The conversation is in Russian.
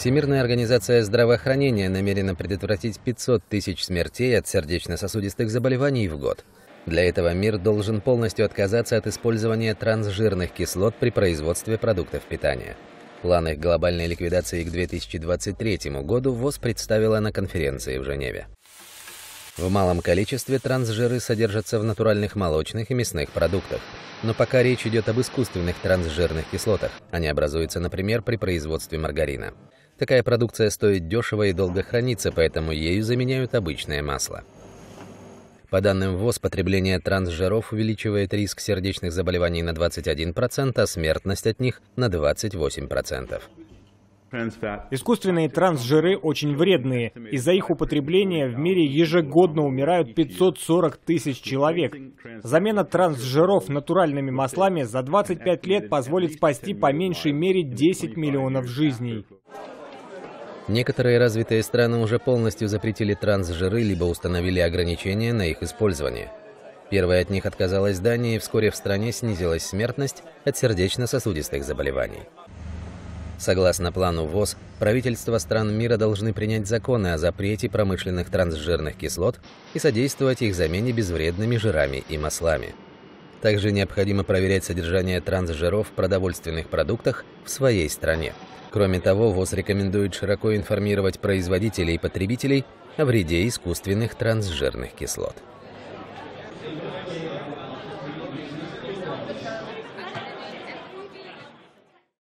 Всемирная организация здравоохранения намерена предотвратить 500 тысяч смертей от сердечно-сосудистых заболеваний в год. Для этого мир должен полностью отказаться от использования трансжирных кислот при производстве продуктов питания. План их глобальной ликвидации к 2023 году ВОЗ представила на конференции в Женеве. В малом количестве трансжиры содержатся в натуральных молочных и мясных продуктах. Но пока речь идет об искусственных трансжирных кислотах. Они образуются, например, при производстве маргарина. Такая продукция стоит дешево и долго хранится, поэтому ею заменяют обычное масло. По данным ВОЗ, потребление трансжиров увеличивает риск сердечных заболеваний на 21%, а смертность от них на 28%. Искусственные трансжиры очень вредные. Из-за их употребления в мире ежегодно умирают 540 тысяч человек. Замена трансжиров натуральными маслами за 25 лет позволит спасти по меньшей мере 10 миллионов жизней. Некоторые развитые страны уже полностью запретили трансжиры, либо установили ограничения на их использование. Первая от них отказалась Дания, и вскоре в стране снизилась смертность от сердечно-сосудистых заболеваний. Согласно плану ВОЗ, правительства стран мира должны принять законы о запрете промышленных трансжирных кислот и содействовать их замене безвредными жирами и маслами. Также необходимо проверять содержание трансжиров в продовольственных продуктах в своей стране. Кроме того, ВОЗ рекомендует широко информировать производителей и потребителей о вреде искусственных трансжирных кислот.